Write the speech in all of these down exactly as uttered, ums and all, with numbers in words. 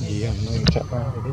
gì em nói chặt ba rồi đấy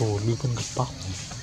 Ồ, như con gặp bóc.